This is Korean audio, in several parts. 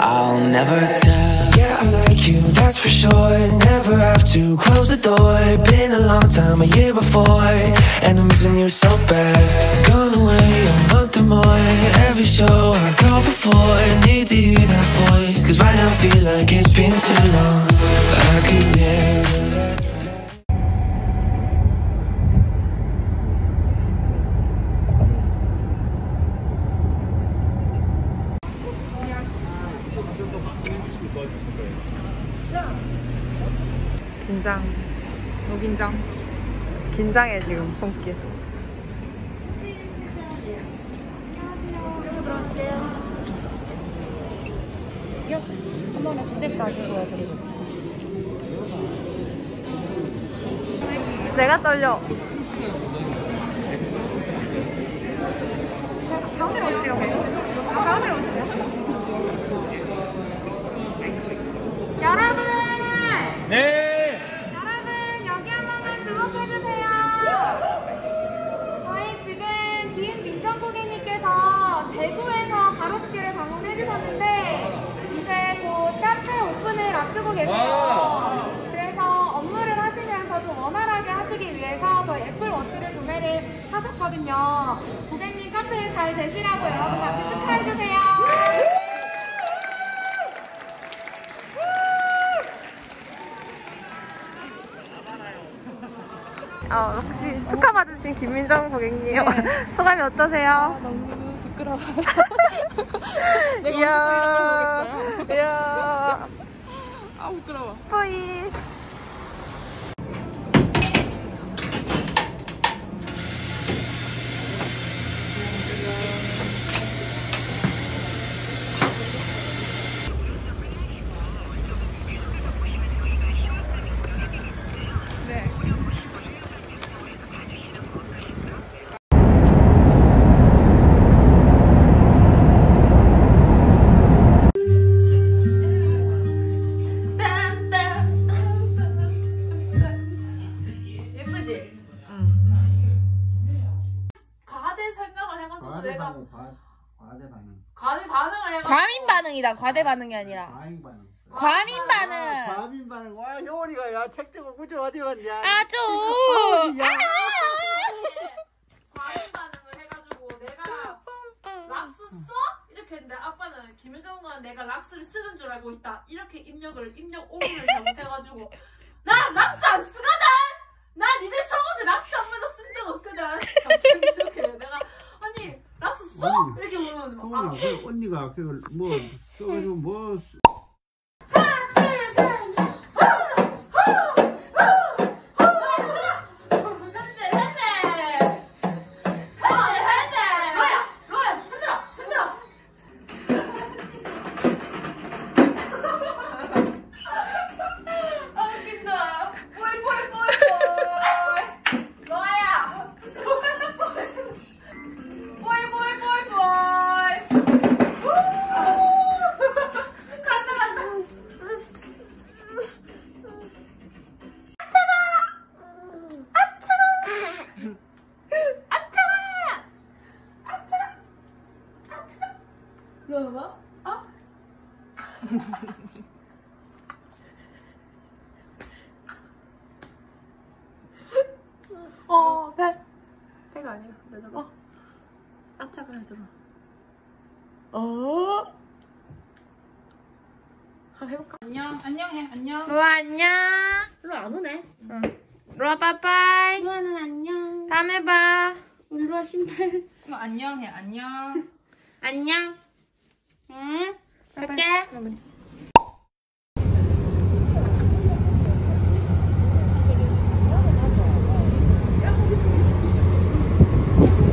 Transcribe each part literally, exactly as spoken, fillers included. I'll never tell. Yeah, I like you, that's for sure. Never have to close the door. Been a long time, a year before, and I'm missing you so bad. Gone away a month or more. Every show I go before, need to hear that voice, cause right now it feels like it's been too long. I could never let go. 긴장, 노긴장, 긴장해 지금 손길. 한 번에 두 대 가지고 해드리겠습니다. 내가 떨려. 다음에 오세요. 다음에 오세요. 여러분! 네! 여러분, 여기 한 번만 주목해주세요. 저희 지금 김민정 고객님께서 대구에서 가로수길을 방문해주셨는데 이제 곧 카페 오픈을 앞두고 계세요. 그래서 업무를 하시면서 좀 원활하게 하시기 위해서 저희 애플워치를 구매를 하셨거든요. 고객님 카페 잘 되시라고 여러분 같이 축하해주세요. 어, 혹시 축하 받으신 김민정 고객님, 네. 소감이 어떠세요? 아, 너무 부끄러워요. 내가 이야, 이야. 아, 부끄러워. 토이. 과민 반응이다. 과대 반응이 아니라 과민 반응. 과민 반응. 아, 과민 반응. 와, 효원이가 야, 책 좀 꾸준 어디 갔냐? 아, 좀. 아, 과민 반응을 해가지고 내가 락스 써? 이렇게 했는데 아빠는 김효정은 내가 락스를 쓰는 줄 알고 있다. 이렇게 입력을 입력 오류를 잘못해가지고 나 락스 안 쓰거든. 나 니들 속옷에 락스 한 번도 쓴 적 없거든. 갑자기 이렇게 내가 언니. 락스 써? 언니, 이렇게 물어보는 거야. 아, 그 언니가 그걸 뭐 써가지고 뭐. 어, 배. 배가 아니야. 내가 어. 아차가 해들어. 어. 한번 해볼까? 안녕. 안녕해. 안녕. 로아 안녕. 로아 안 오네. 응. 로아 빠빠이. 로아는 안녕. 다음에 봐. 우리 로아 신발. 로아 안녕해. 안녕. 안녕. 응. 갈게.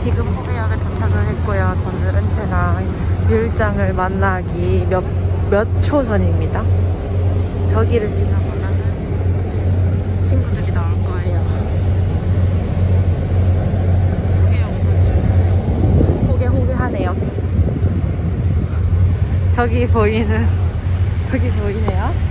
지금 포개역에 도착을 했고요. 저는 은채나 율장을 만나기 몇, 몇 초 전입니다. 저기를 지나보면 친구들이 나올 거예요. 포개, 호개하네요. 저기 보이는, 저기 보이네요.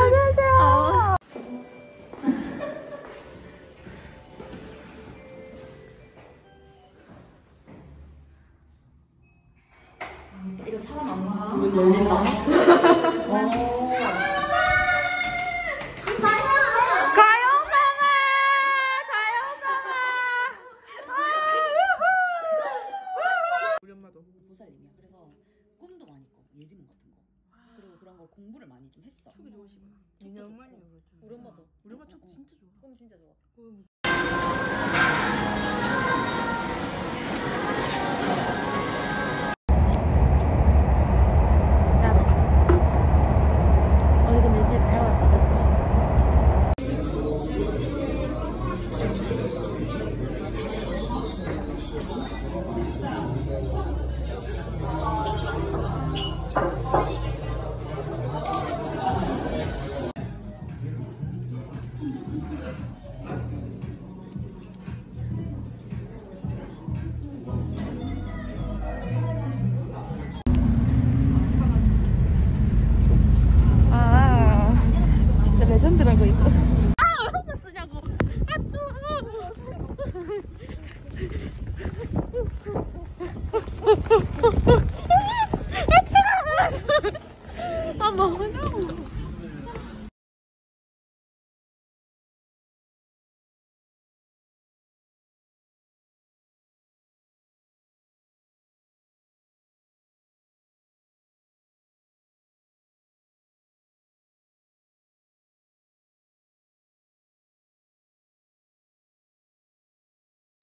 안녕하세요.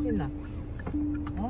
신나. 어?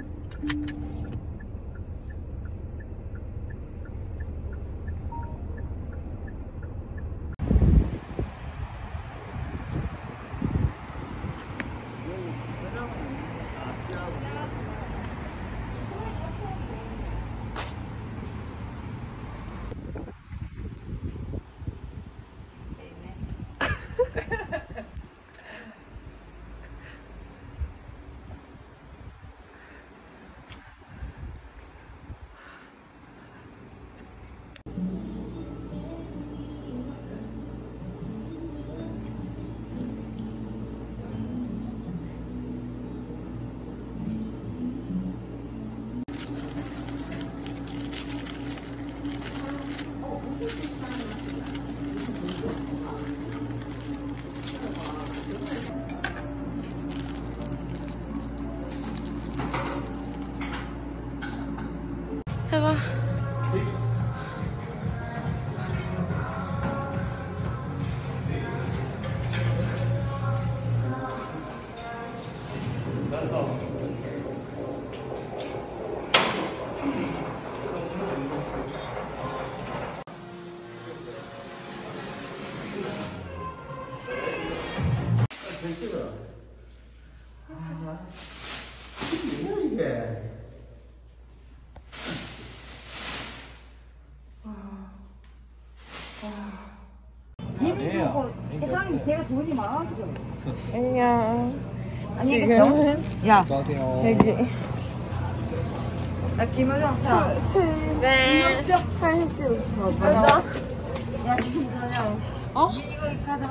세상에 제가 돈이 많아가지고. 안녕. 안녕히 계세요. 야. 여기. 나 김은영 차. 네. 한시에서 맞아. 야, 김은영. 어? 이걸 가자.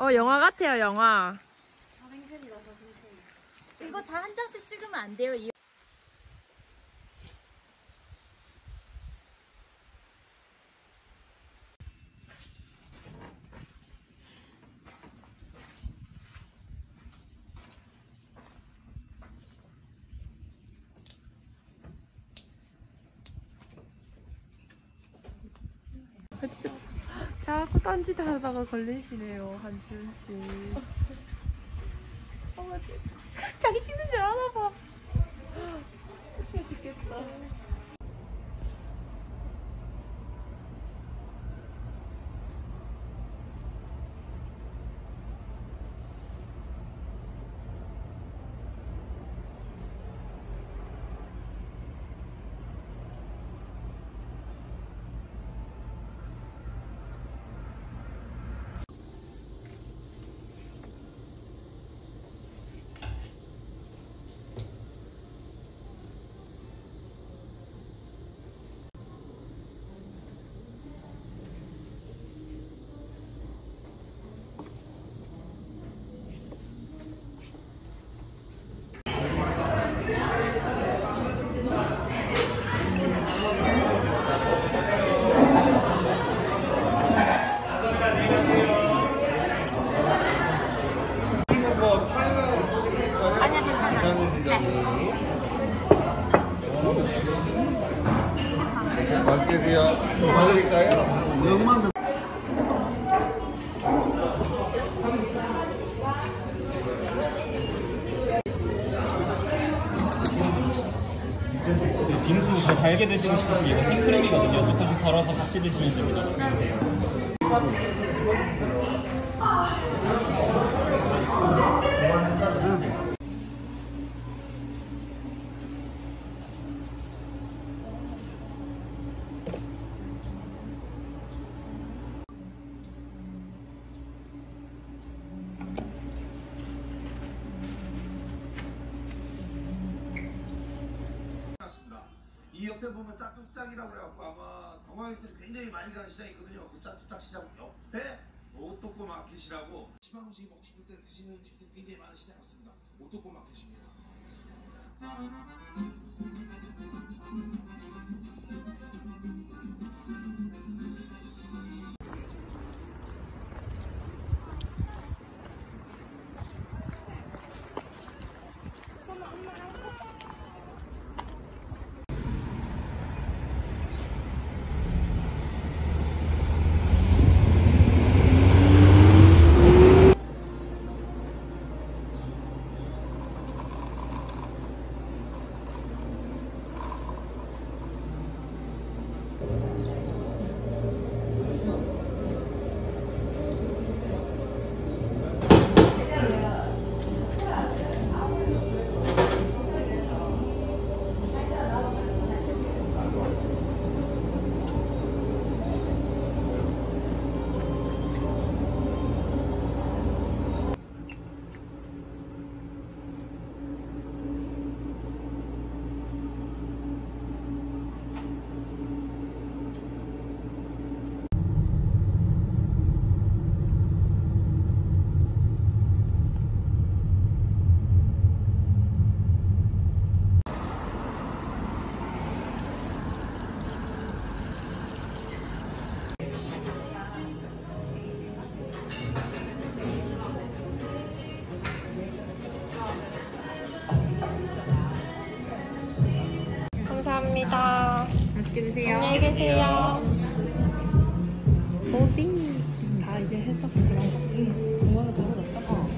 어, 영화 같아요, 영화. 이거 다 한 장씩 찍으면 안 돼요. 이... 자꾸 딴짓 하다가 걸리시네요, 한지훈 씨. 어머, 자기 찍는 줄 아나 봐. 어떻게 죽겠다. 빙수 더 달게 드시고 싶으시면 이거 생크림이거든요. 조금씩 덜어서 같이 드시면 됩니다. 드시면 돼요. 이 옆에 보면 짝뚝짝이라고 그래갖고 아마 관광객들이 굉장히 많이 가는 시장이 있거든요. 그 짝뚝짝 시장 옆에 오토코 마켓이라고 지방 음식 먹고 싶을 때 드시는 집들이 굉장히 많은 시장이 있습니다. 오토코 마켓입니다. 맛있게 드세요. 안녕히 계세요. 어디? 다 이제 했어. 응. 공원에 들어갔다. 어.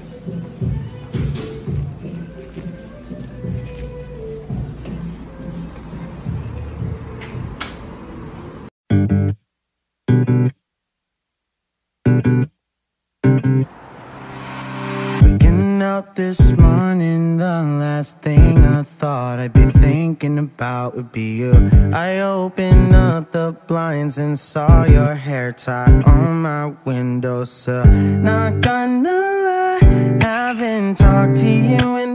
Waking out this morning, the last thing I thought I'd be thinking about would be you. I opened up the blinds and saw your hair tie on my windowsill. Not gonna lie, haven't talked to you in